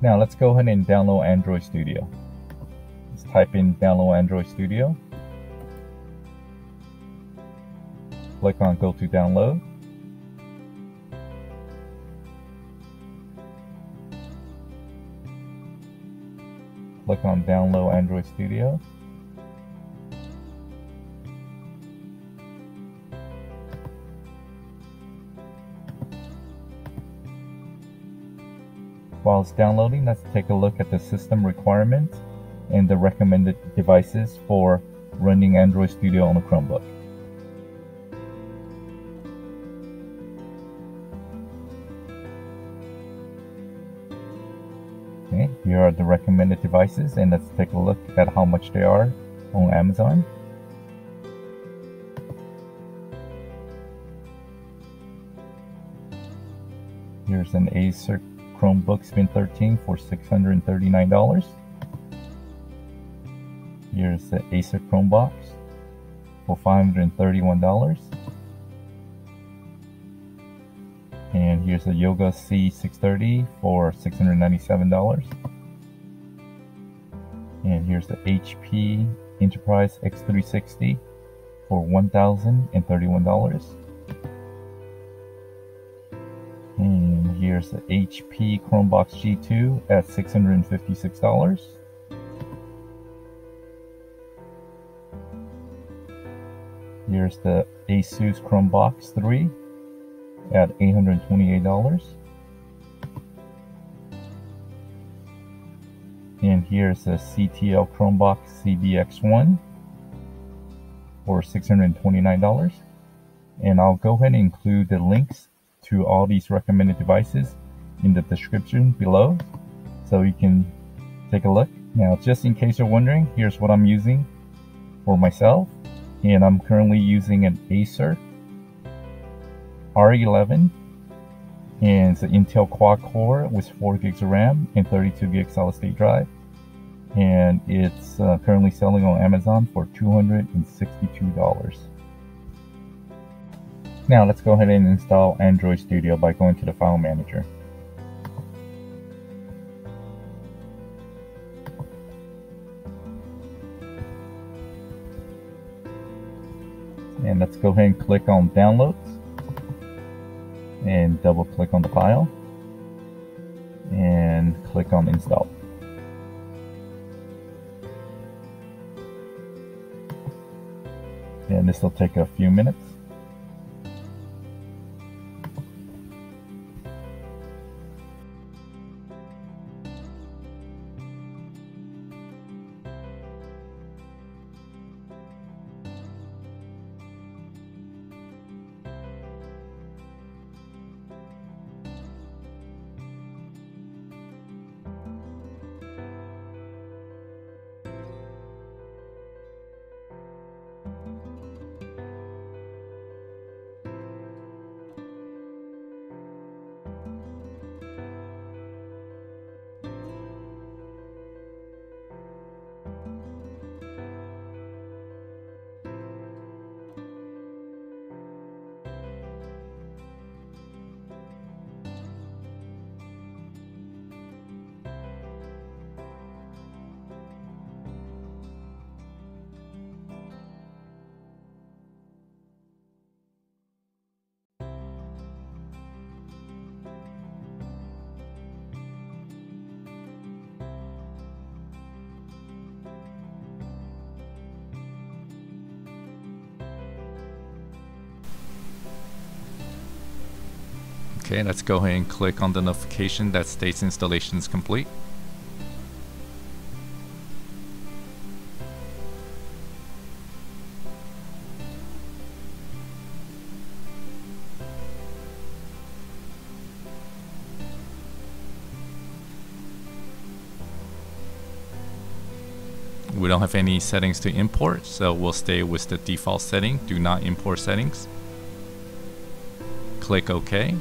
Now let's go ahead and download Android Studio. Let's type in download Android Studio. Click on go to download. Click on download Android Studio. While it's downloading, let's take a look at the system requirements and the recommended devices for running Android Studio on a Chromebook. Okay, here are the recommended devices, and let's take a look at how much they are on Amazon. Here's an Acer Chromebook Spin 13 for $639. Here's the Acer Chromebox for $531. And here's the Yoga C630 for $697. And here's the HP Enterprise x360 for $1,031. And here's the HP Chromebox G2 at $656. Here's the ASUS Chromebox 3 at $828. And here's the CTL Chromebox CBX1 for $629. And I'll go ahead and include the links to all these recommended devices in the description below, so you can take a look. Now, just in case you're wondering, here's what I'm using for myself, and I'm currently using an Acer R11, and it's an Intel quad core with 4 gigs of RAM and 32 gig solid state drive, and it's currently selling on Amazon for $262. Now let's go ahead and install Android Studio by going to the file manager. And let's go ahead and click on downloads and double click on the file and click on install. And this will take a few minutes. Okay, let's go ahead and click on the notification that states installation is complete. We don't have any settings to import, so we'll stay with the default setting, do not import settings. Click OK.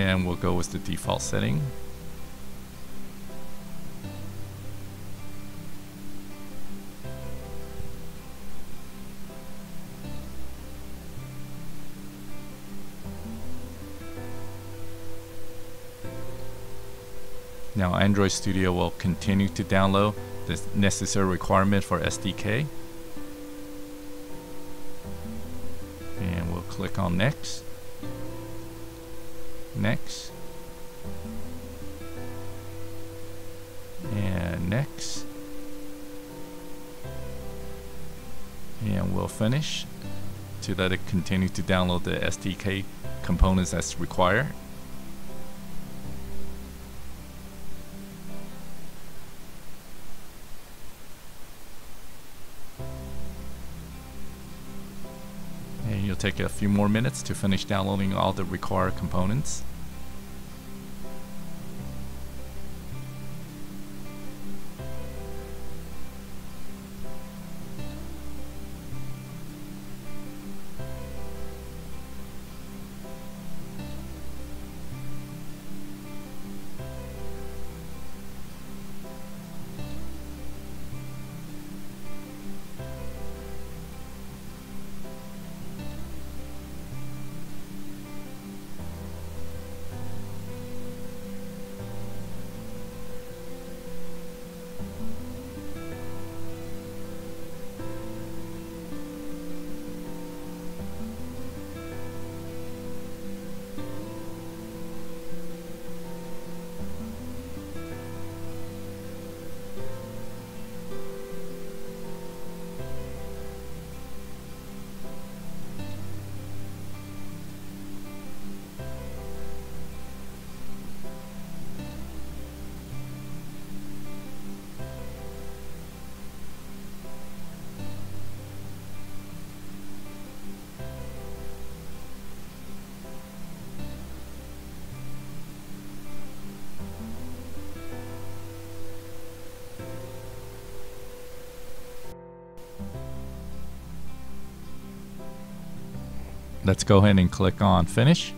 and we'll go with the default setting. Now Android Studio will continue to download the necessary requirement for SDK. And we'll click on Next. Next. And Next. And we'll finish to let it continue to download the SDK components as required. It'll take a few more minutes to finish downloading all the required components. Let's go ahead and click on Finish.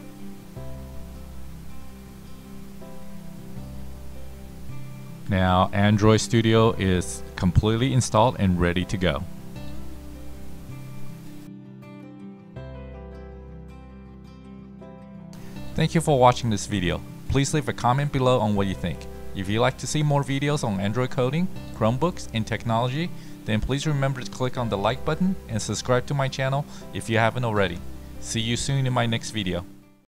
Now Android Studio is completely installed and ready to go. Thank you for watching this video. Please leave a comment below on what you think. If you'd like to see more videos on Android coding, Chromebooks, and technology, then please remember to click on the like button and subscribe to my channel if you haven't already. See you soon in my next video.